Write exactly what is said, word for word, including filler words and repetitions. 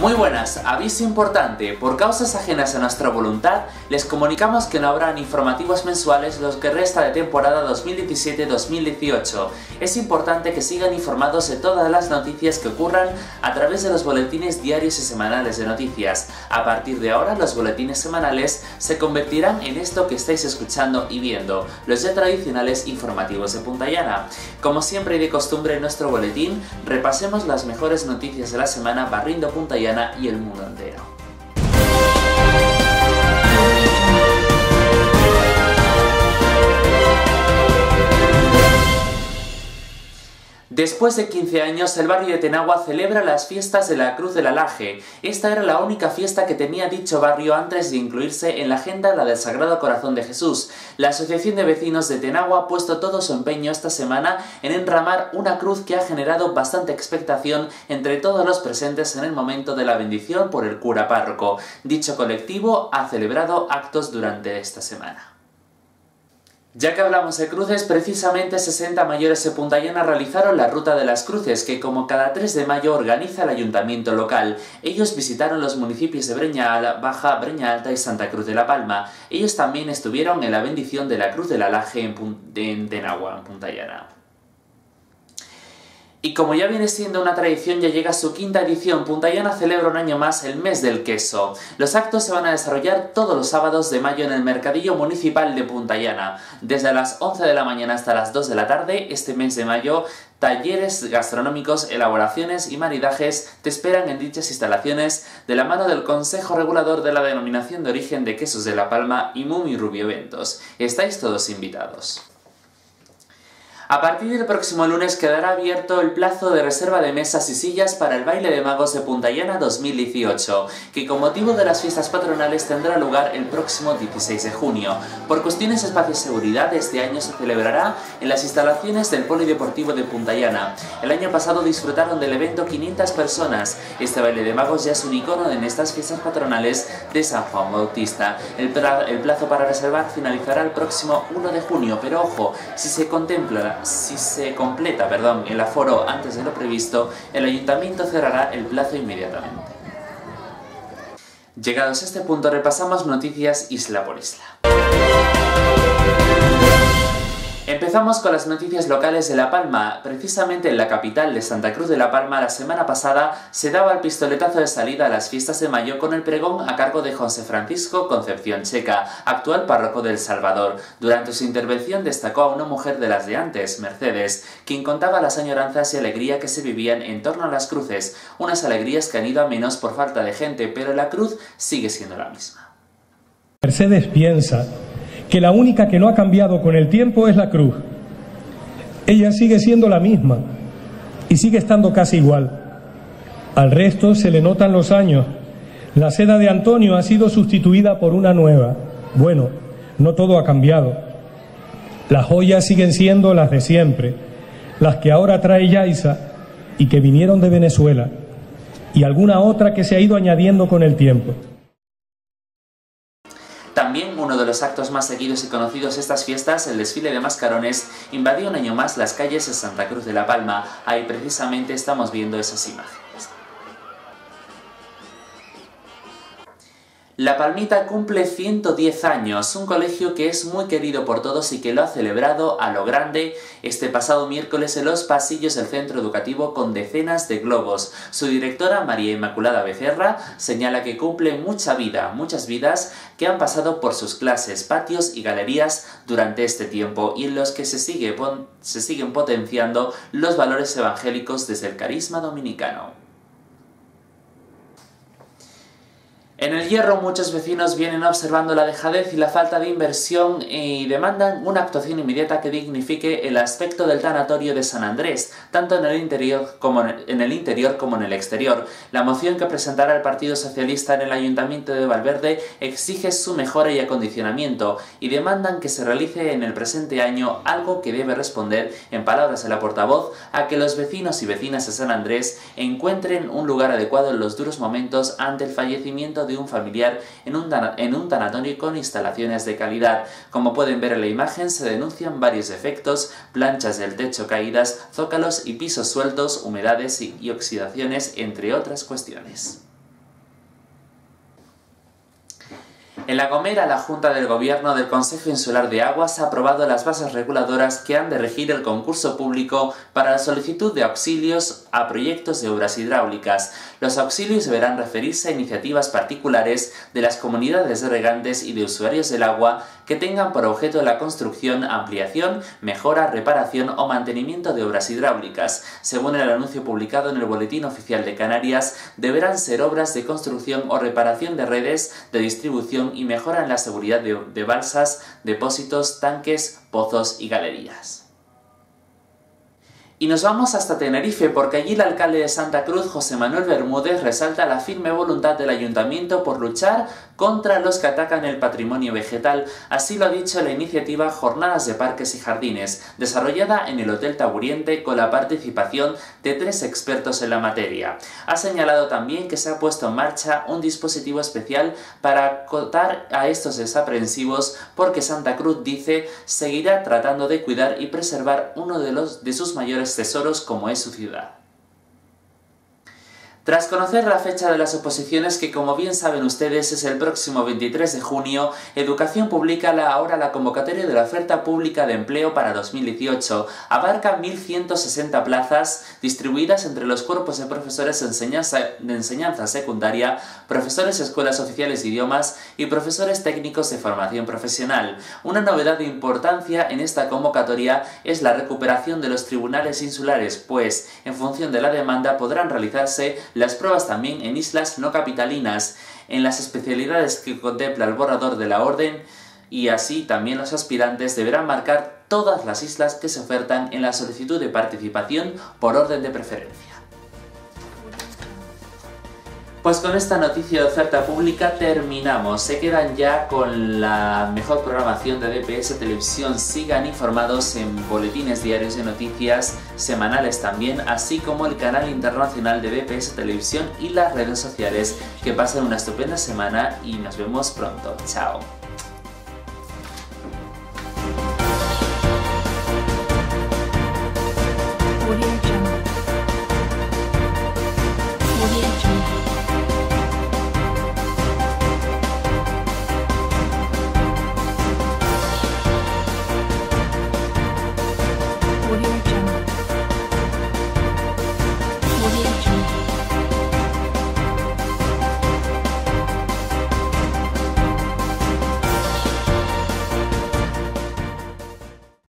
Muy buenas, aviso importante, por causas ajenas a nuestra voluntad, les comunicamos que no habrán informativos mensuales los que resta de temporada dos mil diecisiete dos mil dieciocho. Es importante que sigan informados de todas las noticias que ocurran a través de los boletines diarios y semanales de noticias. A partir de ahora, los boletines semanales se convertirán en esto que estáis escuchando y viendo, los ya tradicionales informativos de Puntallana. Como siempre y de costumbre en nuestro boletín, repasemos las mejores noticias de la semana barriendo Puntallana y el mundo entero. Después de quince años, el barrio de Tenagua celebra las fiestas de la Cruz de La Laje. Esta era la única fiesta que tenía dicho barrio antes de incluirse en la agenda la del Sagrado Corazón de Jesús. La Asociación de Vecinos de Tenagua ha puesto todo su empeño esta semana en enramar una cruz que ha generado bastante expectación entre todos los presentes en el momento de la bendición por el cura párroco. Dicho colectivo ha celebrado actos durante esta semana. Ya que hablamos de cruces, precisamente sesenta mayores de Puntallana realizaron la Ruta de las Cruces, que como cada tres de mayo organiza el ayuntamiento local. Ellos visitaron los municipios de Breña Baja, Breña Alta y Santa Cruz de la Palma. Ellos también estuvieron en la bendición de la Cruz de la Laje en Tenagua, en Puntallana. Y como ya viene siendo una tradición, ya llega su quinta edición. Puntallana celebra un año más el mes del queso. Los actos se van a desarrollar todos los sábados de mayo en el mercadillo municipal de Puntallana. Desde las once de la mañana hasta las dos de la tarde, este mes de mayo, talleres gastronómicos, elaboraciones y maridajes te esperan en dichas instalaciones de la mano del Consejo Regulador de la Denominación de Origen de Quesos de La Palma y Mumi Rubioventos. Estáis todos invitados. A partir del próximo lunes quedará abierto el plazo de reserva de mesas y sillas para el Baile de Magos de Puntallana dos mil dieciocho, que con motivo de las fiestas patronales tendrá lugar el próximo dieciséis de junio. Por cuestiones de espacio y seguridad, este año se celebrará en las instalaciones del Polideportivo de Puntallana. El año pasado disfrutaron del evento quinientas personas. Este Baile de Magos ya es un icono en estas fiestas patronales de San Juan Bautista. El plazo para reservar finalizará el próximo uno de junio, pero ojo, si se contempla Si se completa, perdón, el aforo antes de lo previsto, el ayuntamiento cerrará el plazo inmediatamente. Llegados a este punto, repasamos noticias isla por isla. Empezamos con las noticias locales de La Palma. Precisamente en la capital de Santa Cruz de la Palma, la semana pasada se daba el pistoletazo de salida a las fiestas de mayo con el pregón a cargo de José Francisco Concepción Checa, actual párroco del Salvador. Durante su intervención destacó a una mujer de las de antes, Mercedes, quien contaba las añoranzas y alegría que se vivían en torno a las cruces, unas alegrías que han ido a menos por falta de gente, pero la cruz sigue siendo la misma. Mercedes piensa que la única que no ha cambiado con el tiempo es la cruz. Ella sigue siendo la misma y sigue estando casi igual. Al resto se le notan los años. La seda de Antonio ha sido sustituida por una nueva. Bueno, no todo ha cambiado. Las joyas siguen siendo las de siempre, las que ahora trae Yaisa y que vinieron de Venezuela, y alguna otra que se ha ido añadiendo con el tiempo. También uno de los actos más seguidos y conocidos de estas fiestas, el desfile de mascarones, invadió un año más las calles de Santa Cruz de la Palma. Ahí precisamente estamos viendo esas imágenes. La Palmita cumple ciento diez años, un colegio que es muy querido por todos y que lo ha celebrado a lo grande este pasado miércoles en los pasillos del centro educativo con decenas de globos. Su directora, María Inmaculada Becerra, señala que cumple mucha vida, muchas vidas que han pasado por sus clases, patios y galerías durante este tiempo y en los que se, sigue pon- se siguen potenciando los valores evangélicos desde el carisma dominicano. En el Hierro muchos vecinos vienen observando la dejadez y la falta de inversión y demandan una actuación inmediata que dignifique el aspecto del tanatorio de San Andrés, tanto en el interior como en el, en el interior como en el exterior. La moción que presentará el Partido Socialista en el Ayuntamiento de Valverde exige su mejora y acondicionamiento y demandan que se realice en el presente año, algo que debe responder, en palabras de la portavoz, a que los vecinos y vecinas de San Andrés encuentren un lugar adecuado en los duros momentos ante el fallecimiento de de un familiar en un, en un tanatorio con instalaciones de calidad. Como pueden ver en la imagen, se denuncian varios defectos, planchas del techo caídas, zócalos y pisos sueltos, humedades y oxidaciones, entre otras cuestiones. En La Gomera, la Junta del Gobierno del Consejo Insular de Aguas ha aprobado las bases reguladoras que han de regir el concurso público para la solicitud de auxilios a proyectos de obras hidráulicas. Los auxilios deberán referirse a iniciativas particulares de las comunidades de regantes y de usuarios del agua que tengan por objeto la construcción, ampliación, mejora, reparación o mantenimiento de obras hidráulicas. Según el anuncio publicado en el Boletín Oficial de Canarias, deberán ser obras de construcción o reparación de redes de distribución y mejora en la seguridad de, de balsas, depósitos, tanques, pozos y galerías. Y nos vamos hasta Tenerife, porque allí el alcalde de Santa Cruz, José Manuel Bermúdez, resalta la firme voluntad del ayuntamiento por luchar contra los que atacan el patrimonio vegetal. Así lo ha dicho la iniciativa Jornadas de Parques y Jardines, desarrollada en el Hotel Taburiente con la participación de tres expertos en la materia. Ha señalado también que se ha puesto en marcha un dispositivo especial para acotar a estos desaprensivos, porque Santa Cruz, dice, seguirá tratando de cuidar y preservar uno de, los, de sus mayores tesoros como es su ciudad. Tras conocer la fecha de las oposiciones, que como bien saben ustedes es el próximo veintitrés de junio, Educación publica la, ahora la convocatoria de la oferta pública de empleo para dos mil dieciocho. Abarca mil ciento sesenta plazas distribuidas entre los cuerpos de profesores de enseñanza, de enseñanza secundaria, profesores de escuelas oficiales de idiomas y profesores técnicos de formación profesional. Una novedad de importancia en esta convocatoria es la recuperación de los tribunales insulares, pues en función de la demanda podrán realizarse las pruebas también en islas no capitalinas, en las especialidades que contempla el borrador de la orden, y así también los aspirantes deberán marcar todas las islas que se ofertan en la solicitud de participación por orden de preferencia. Pues con esta noticia de oferta pública terminamos. Se quedan ya con la mejor programación de D P S Televisión. Sigan informados en boletines diarios de noticias, semanales también, así como el canal internacional de D P S Televisión y las redes sociales. Que pasen una estupenda semana y nos vemos pronto. Chao.